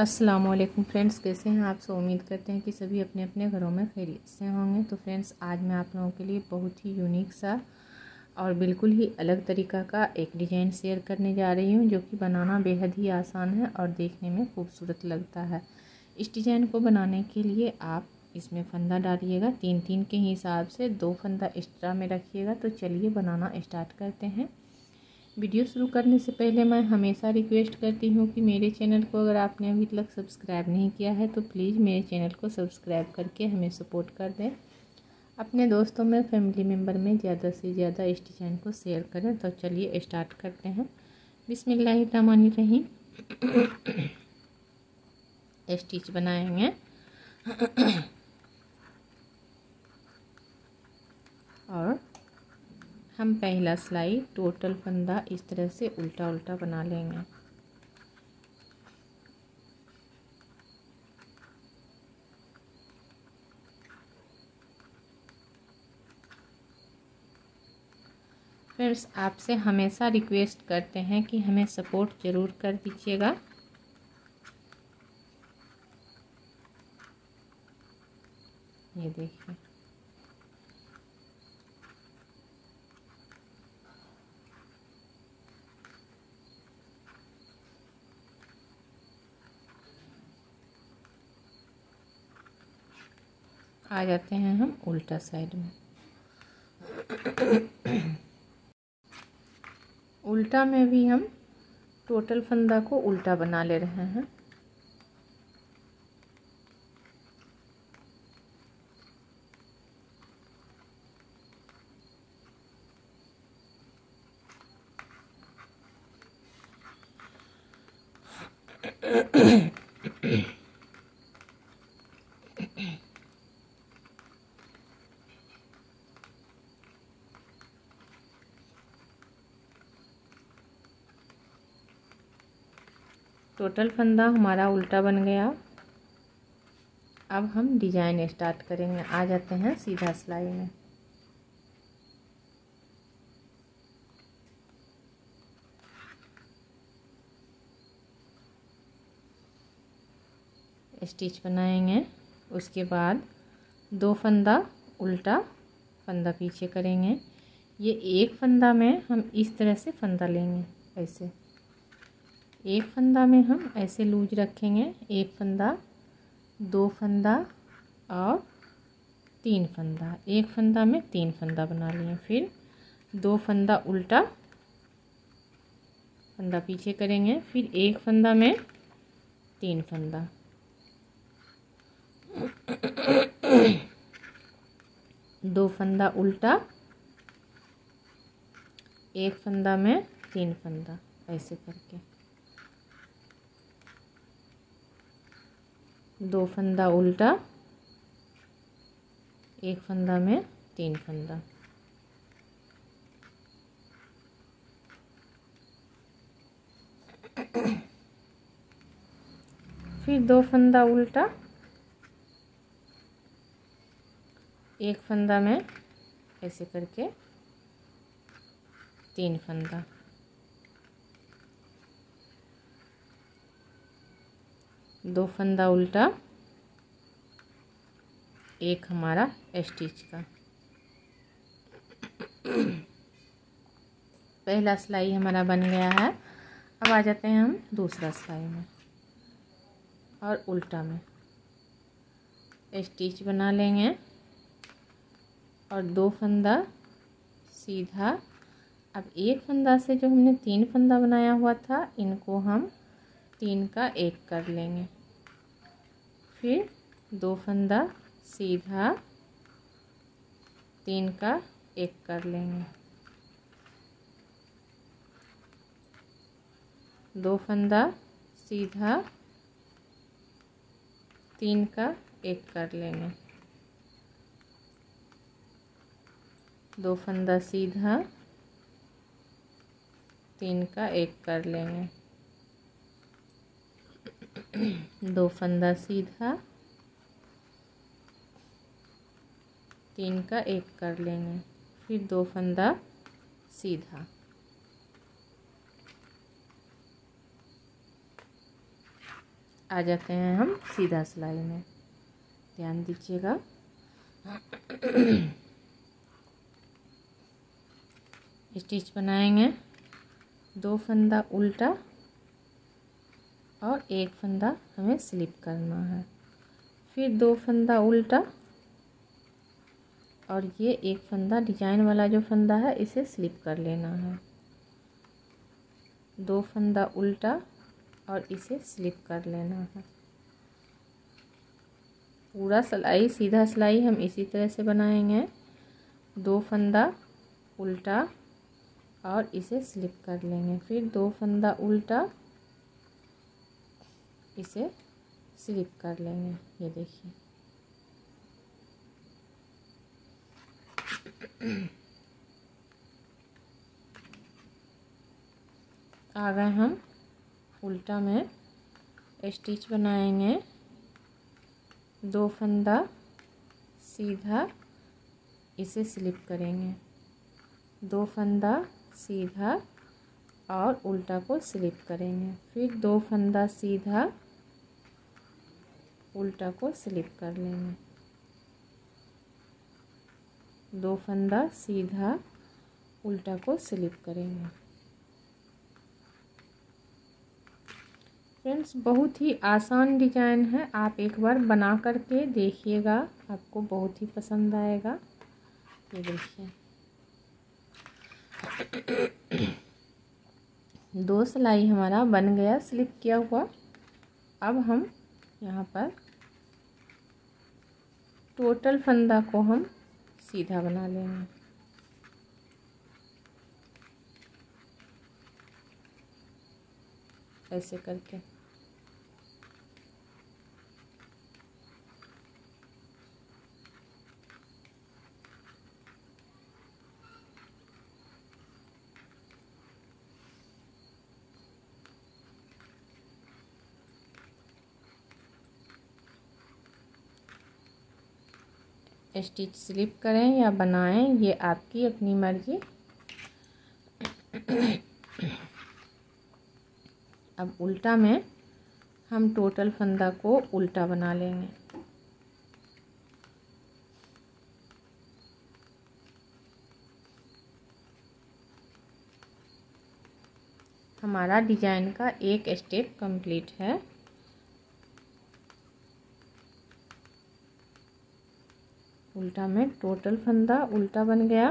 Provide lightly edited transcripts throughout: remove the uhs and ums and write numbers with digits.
अस्सलाम वालेकुम फ्रेंड्स, कैसे हैं आप। सो उम्मीद करते हैं कि सभी अपने अपने घरों में खैरियत से होंगे। तो फ्रेंड्स, आज मैं आप लोगों के लिए बहुत ही यूनिक सा और बिल्कुल ही अलग तरीका का एक डिज़ाइन शेयर करने जा रही हूं, जो कि बनाना बेहद ही आसान है और देखने में खूबसूरत लगता है। इस डिज़ाइन को बनाने के लिए आप इसमें फंदा डालिएगा, तीन तीन के हिसाब से दो फंदा एक्स्ट्रा में रखिएगा। तो चलिए बनाना स्टार्ट करते हैं। वीडियो शुरू करने से पहले मैं हमेशा रिक्वेस्ट करती हूँ कि मेरे चैनल को अगर आपने अभी तक सब्सक्राइब नहीं किया है तो प्लीज़ मेरे चैनल को सब्सक्राइब करके हमें सपोर्ट कर दें। अपने दोस्तों में, फैमिली मेम्बर में ज़्यादा से ज़्यादा इस डिज़ाइन को शेयर करें। तो चलिए स्टार्ट करते हैं। बिस्मिल्लाहिर्रहमानिर्रहीम स्टिच बनाएंगे और हम पहला सिलाई टोटल फंदा इस तरह से उल्टा उल्टा बना लेंगे। फ्रेंड्स, आपसे हमेशा रिक्वेस्ट करते हैं कि हमें सपोर्ट ज़रूर कर दीजिएगा। ये देखिए, आ जाते हैं हम उल्टा साइड में। उल्टा में भी हम टोटल फंदा को उल्टा बना ले रहे हैं। टोटल फंदा हमारा उल्टा बन गया। अब हम डिज़ाइन स्टार्ट करेंगे। आ जाते हैं सीधा सिलाई में। स्टिच बनाएंगे, उसके बाद दो फंदा उल्टा फंदा पीछे करेंगे। ये एक फंदा में हम इस तरह से फंदा लेंगे, ऐसे एक फंदा में हम ऐसे लूज रखेंगे, एक फंदा, दो फंदा और तीन फंदा। एक फंदा में तीन फंदा बना लिए, फिर दो फंदा उल्टा फंदा पीछे करेंगे, फिर एक फंदा में तीन फंदा। दो फंदा उल्टा, एक फंदा में तीन फंदा, ऐसे करके दो फंदा उल्टा, एक फंदा में तीन फंदा। फिर दो फंदा उल्टा, एक फंदा में ऐसे करके तीन फंदा। दो फंदा उल्टा, एक हमारा स्टिच का। पहला सिलाई हमारा बन गया है। अब आ जाते हैं हम दूसरा सिलाई में और उल्टा में स्टिच बना लेंगे और दो फंदा सीधा। अब एक फंदा से जो हमने तीन फंदा बनाया हुआ था, इनको हम तीन का एक कर लेंगे, फिर दो फंदा सीधा, तीन का एक कर लेंगे, दो फंदा सीधा, तीन का एक कर लेंगे, दो फंदा सीधा, तीन का एक कर लेंगे, दो फंदा सीधा, तीन का एक कर लेंगे, फिर दो फंदा सीधा। आ जाते हैं हम सीधा सिलाई में। ध्यान दीजिएगा। स्टिच बनाएंगे, दो फंदा उल्टा और एक फंदा हमें स्लिप करना है, फिर दो फंदा उल्टा और ये एक फंदा डिजाइन वाला जो फंदा है इसे स्लिप कर लेना है। दो फंदा उल्टा और इसे स्लिप कर लेना है। पूरा सिलाई, सीधा सिलाई हम इसी तरह से बनाएंगे। दो फंदा उल्टा और इसे स्लिप कर लेंगे, फिर दो फंदा उल्टा इसे स्लिप कर लेंगे। ये देखिए आ गए हम उल्टा में। स्टिच बनाएंगे, दो फंदा सीधा इसे स्लिप करेंगे, दो फंदा सीधा और उल्टा को स्लिप करेंगे, फिर दो फंदा सीधा उल्टा को स्लिप कर लेंगे, दो फंदा सीधा उल्टा को स्लिप करेंगे। फ्रेंड्स, बहुत ही आसान डिजाइन है, आप एक बार बना करके देखिएगा, आपको बहुत ही पसंद आएगा। ये देखिए दो सिलाई हमारा बन गया स्लिप किया हुआ। अब हम यहाँ पर टोटल फंदा को हम सीधा बना लेंगे। ऐसे करके स्टिच स्लिप करें या बनाएं, ये आपकी अपनी मर्जी। अब उल्टा में हम टोटल फंदा को उल्टा बना लेंगे। हमारा डिजाइन का एक स्टेप कंप्लीट है। उल्टा में टोटल फंदा उल्टा बन गया।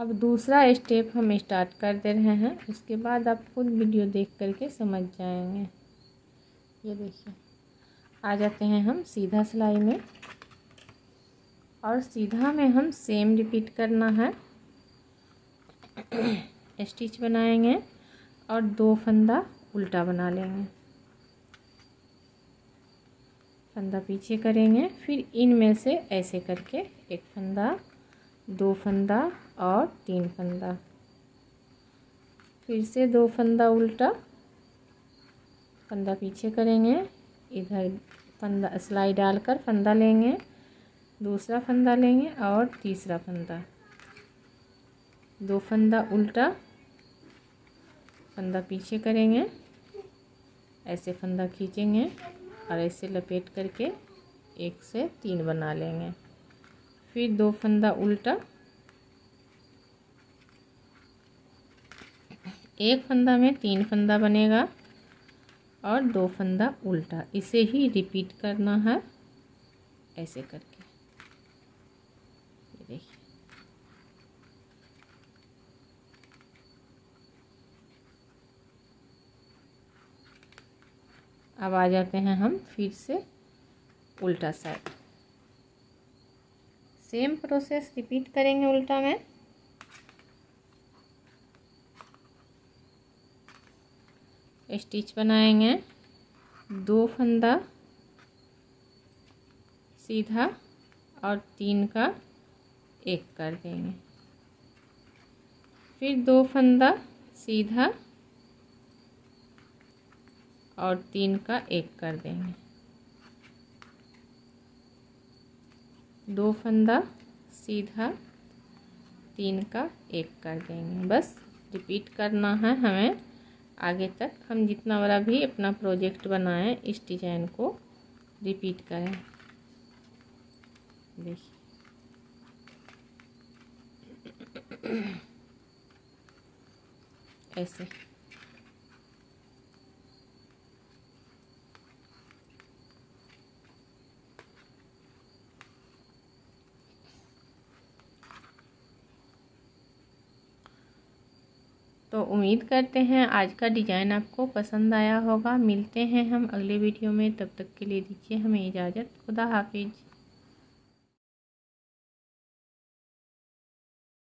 अब दूसरा स्टेप हम स्टार्ट कर दे रहे हैं, उसके बाद आप खुद वीडियो देख करके समझ जाएंगे। ये देखिए आ जाते हैं हम सीधा सिलाई में, और सीधा में हम सेम रिपीट करना है। स्टिच बनाएंगे और दो फंदा उल्टा बना लेंगे, फंदा पीछे करेंगे, फिर इनमें से ऐसे करके एक फंदा, दो फंदा और तीन फंदा, फिर से दो फंदा उल्टा, फंदा पीछे करेंगे, इधर फंदा सिलाई डालकर फंदा लेंगे, दूसरा फंदा लेंगे और तीसरा फंदा, दो फंदा उल्टा, फंदा पीछे करेंगे, ऐसे फंदा खींचेंगे और ऐसे लपेट करके एक से तीन बना लेंगे, फिर दो फंदा उल्टा, एक फंदा में तीन फंदा बनेगा और दो फंदा उल्टा, इसे ही रिपीट करना है ऐसे करके। ये देखिए अब आ जाते हैं हम फिर से उल्टा साइड, सेम प्रोसेस रिपीट करेंगे उल्टा में। स्टिच बनाएंगे, दो फंदा सीधा और तीन का एक कर देंगे, फिर दो फंदा सीधा और तीन का एक कर देंगे, दो फंदा सीधा तीन का एक कर देंगे। बस रिपीट करना है हमें आगे तक हम जितना बड़ा भी अपना प्रोजेक्ट बनाएं इस डिज़ाइन को रिपीट करें। देखिए ऐसे तो उम्मीद करते हैं आज का डिज़ाइन आपको पसंद आया होगा। मिलते हैं हम अगले वीडियो में, तब तक के लिए दीजिए हमें इजाज़त। खुदा हाफिज।